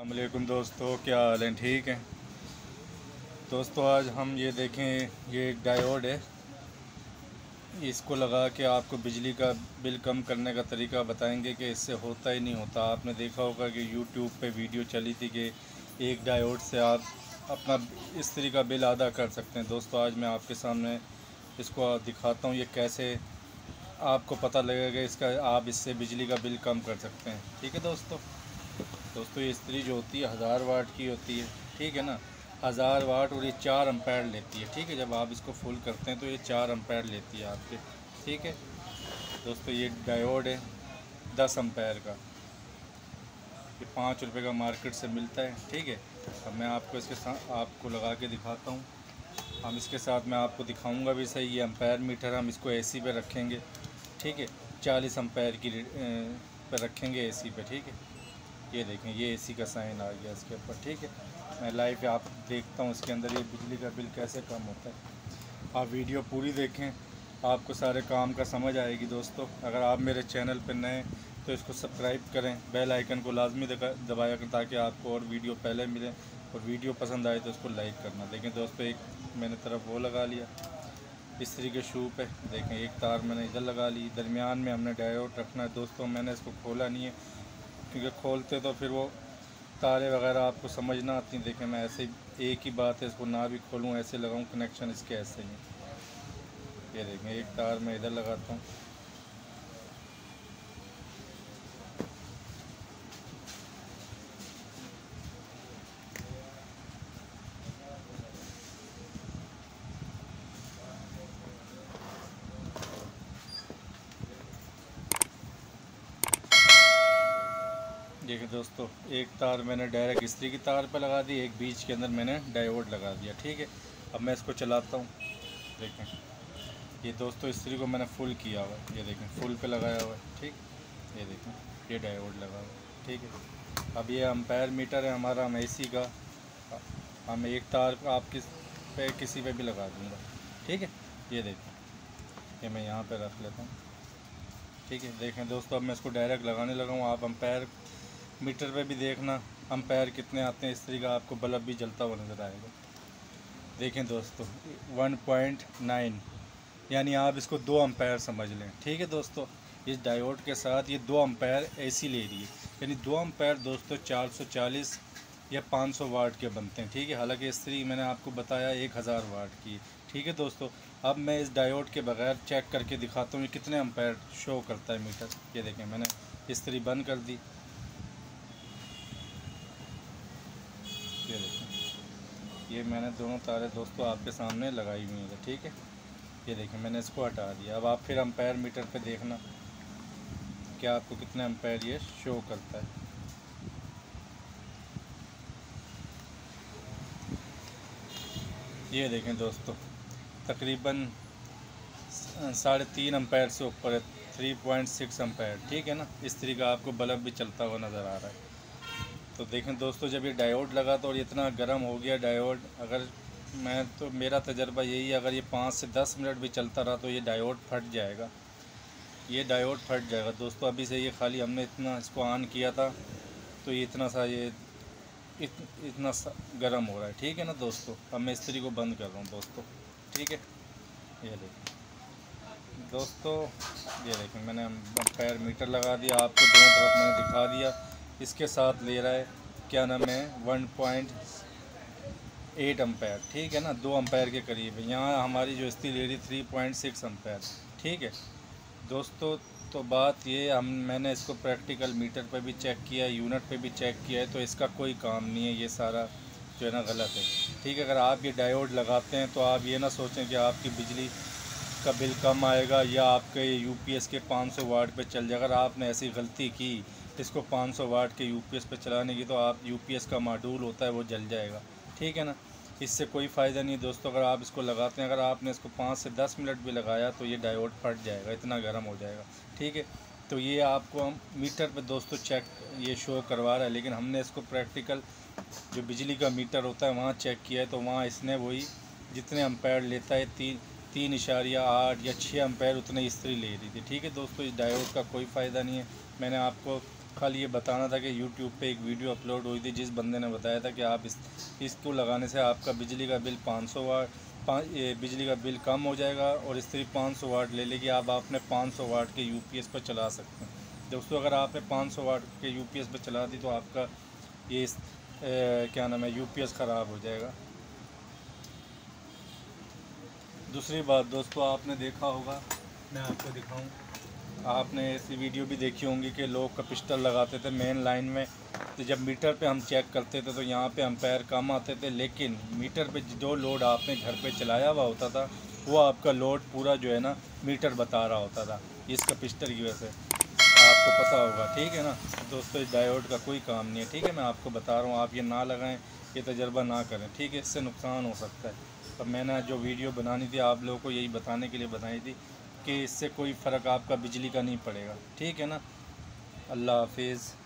अस्सलामुअलैकुम दोस्तों, क्या हाल है? ठीक है दोस्तों, आज हम ये देखें, ये एक डायोड है। इसको लगा के आपको बिजली का बिल कम करने का तरीका बताएंगे कि इससे होता ही नहीं होता। आपने देखा होगा कि यूट्यूब पे वीडियो चली थी कि एक डायोड से आप अपना इस तरीका बिल अदा कर सकते हैं। दोस्तों आज मैं आपके सामने इसको दिखाता हूँ, ये कैसे आपको पता लगेगा इसका, आप इससे बिजली का बिल कम कर सकते हैं। ठीक है दोस्तों ये इस्त्री जो होती है 1000 वाट की होती है, ठीक है ना, 1000 वाट, और ये 4 एम्पीयर लेती है। ठीक है, जब आप इसको फुल करते हैं तो ये 4 एम्पीयर लेती है आपके। ठीक है दोस्तों, ये डायोड है 10 एम्पीयर का, ये 5 रुपये का मार्केट से मिलता है। ठीक है, अब मैं आपको इसके साथ आपको लगा के दिखाता हूँ। हम इसके साथ मैं आपको दिखाऊँगा भी सही। ये एम्पीयर मीटर हम इसको AC पे रखेंगे, ठीक है, 40 एम्पीयर की पे रखेंगे AC पे। ठीक है, ये देखें, ये AC का साइन आ गया इसके ऊपर। ठीक है, मैं लाइव आप देखता हूँ इसके अंदर ये बिजली का बिल कैसे कम होता है। आप वीडियो पूरी देखें, आपको सारे काम का समझ आएगी। दोस्तों अगर आप मेरे चैनल पर नए हैं तो इसको सब्सक्राइब करें, बेल आइकन को लाजमी दबाया करें ताकि आपको और वीडियो पहले मिले, और वीडियो पसंद आए तो इसको लाइक करना। देखें दोस्तों, एक मैंने तरफ वो लगा लिया इस तरीके शू पे, देखें एक तार मैंने इधर लगा ली, दरमियान में हमने डायोड रखना है। दोस्तों मैंने इसको खोला नहीं है क्योंकि खोलते तो फिर वो तारे वगैरह आपको समझ ना आती। देखें मैं ऐसे एक ही बात है, इसको ना भी खोलूँ ऐसे लगाऊँ, कनेक्शन इसके ऐसे ही। ये देखें एक तार मैं इधर लगाता हूँ, देखिए दोस्तों एक तार मैंने डायरेक्ट इस्त्री की तार पर लगा दी, एक बीच के अंदर मैंने डायोड लगा दिया। ठीक है, अब मैं इसको चलाता हूँ। देखें ये दोस्तों इस्त्री को मैंने फुल किया हुआ है, ये देखें फुल पे लगाया हुआ है। ठीक, ये देखें ये डायोड लगा हुआ है। ठीक है, अब ये एम्पायर मीटर है हमारा, हम AC का, हम एक तार आपके पे किसी पे भी लगा दूँगा। ठीक है, ये देखें, ये मैं यहाँ पर रख लेता हूँ। ठीक है, देखें दोस्तों अब मैं इसको डायरेक्ट लगाने लगा हूँ। आप एम्पायर मीटर पे भी देखना एम्पायर कितने आते हैं, इस तरीके आपको बल्ब भी जलता हुआ नज़र आएगा। देखें दोस्तों 1.9, यानी आप इसको 2 एम्पायर समझ लें। ठीक है दोस्तों, इस डायोड के साथ ये 2 एम्पायर AC ले रही है, यानी 2 एम्पायर दोस्तों 440 या 500 वाट के बनते हैं। ठीक है, हालांकि इस तरीके मैंने आपको बताया 1000 वाट की। ठीक है दोस्तों, अब मैं इस डायोड के बगैर चेक करके दिखाता हूँ कितने एम्पायर शो करता है मीटर। ये देखें मैंने इस तरीके बंद कर दी, ये देखें ये मैंने दोनों तारे दोस्तों आपके सामने लगाई हुई है। ठीक है, ये देखें मैंने इसको हटा दिया। अब आप फिर एम्पायर मीटर पे देखना कि आपको कितना एम्पायर ये शो करता है। ये देखें दोस्तों तकरीबन 3.5 एम्पायर से ऊपर है, 3.6 एम्पायर। ठीक है ना, इस तरीके आपको बल्ब भी चलता हुआ नज़र आ रहा है। तो देखें दोस्तों जब ये डायोड लगा तो और इतना गर्म हो गया डायोड, अगर मैं तो मेरा तजर्बा यही है, अगर ये 5 से 10 मिनट भी चलता रहा तो ये डायोड फट जाएगा, ये डायोड फट जाएगा। दोस्तों अभी से ये खाली हमने इतना इसको ऑन किया था तो ये इतना सा इतना सा गर्म हो रहा है। ठीक है ना दोस्तों, अब मैं इस्त्री को बंद कर रहा हूँ दोस्तों। ठीक है, ये देखें दोस्तों, ये देखें मैंने एम्पायर मीटर लगा दिया, आपको दोनों तरफ मैंने दिखा दिया। इसके साथ ले रहा है क्या नाम है 1.8 एम्पायर। ठीक है ना, 2 एम्पायर के करीब है। यहाँ हमारी जो इस्त्री ले रही 3.6 एम्पायर। ठीक है दोस्तों, तो बात ये मैंने इसको प्रैक्टिकल मीटर पे भी चेक किया है, यूनिट पे भी चेक किया है, तो इसका कोई काम नहीं है, ये सारा जो है ना गलत है। ठीक है, अगर आप ये डायोड लगाते हैं तो आप ये ना सोचें कि आपकी बिजली का बिल कम आएगा या आपके UPS के 500 वाट पे चल जाएगा। अगर आपने ऐसी गलती की इसको 500 वाट के UPS पे चलाने की, तो आप UPS का मॉड्यूल होता है वो जल जाएगा। ठीक है ना, इससे कोई फ़ायदा नहीं दोस्तों। अगर आप इसको लगाते हैं, अगर आपने इसको 5 से 10 मिनट भी लगाया तो ये डायोड फट जाएगा, इतना गर्म हो जाएगा। ठीक है, तो ये आपको हम मीटर पे दोस्तों चेक ये शो करवा रहा है, लेकिन हमने इसको प्रैक्टिकल जो बिजली का मीटर होता है वहाँ चेक किया है, तो वहाँ इसने वही जितने एम्पायर लेता है 3.8 या 6 एम्पायर उतने इस्त्री ले रही थी। ठीक है दोस्तों, इस डायोड का कोई फ़ायदा नहीं है। मैंने आपको खाली ये बताना था कि YouTube पे एक वीडियो अपलोड हुई थी जिस बंदे ने बताया था कि आप इसको लगाने से आपका बिजली का बिल 500 वाट बिजली का बिल कम हो जाएगा और इस्त्री 500 वाट ले लेगी। आप अपने 500 वाट के UPS पर चला सकते हैं। दोस्तों, अगर आपने 500 वाट के UPS पर चला दी तो आपका ये क्या नाम है UPS ख़राब हो जाएगा। दूसरी बात दोस्तों, आपने देखा होगा, मैं आपको दिखाऊं, आपने ऐसी वीडियो भी देखी होंगी कि लोग कपैसिटर लगाते थे मेन लाइन में। तो जब मीटर पे हम चेक करते थे तो यहाँ पे एम्पेयर कम आते थे, लेकिन मीटर पे जो लोड आपने घर पे चलाया हुआ होता था वो आपका लोड पूरा जो है ना मीटर बता रहा होता था इस कपैसिटर की वजह से, आपको पता होगा, ठीक है ना। दोस्तों, इस डायोड का कोई काम नहीं है, ठीक है, मैं आपको बता रहा हूँ। आप ये ना लगाएँ, ये तजर्बा ना करें, ठीक है, इससे नुकसान हो सकता है। तो मैंने जो वीडियो बनानी थी आप लोगों को यही बताने के लिए बनाई थी कि इससे कोई फ़र्क आपका बिजली का नहीं पड़ेगा, ठीक है ना। अल्लाह हाफिज़।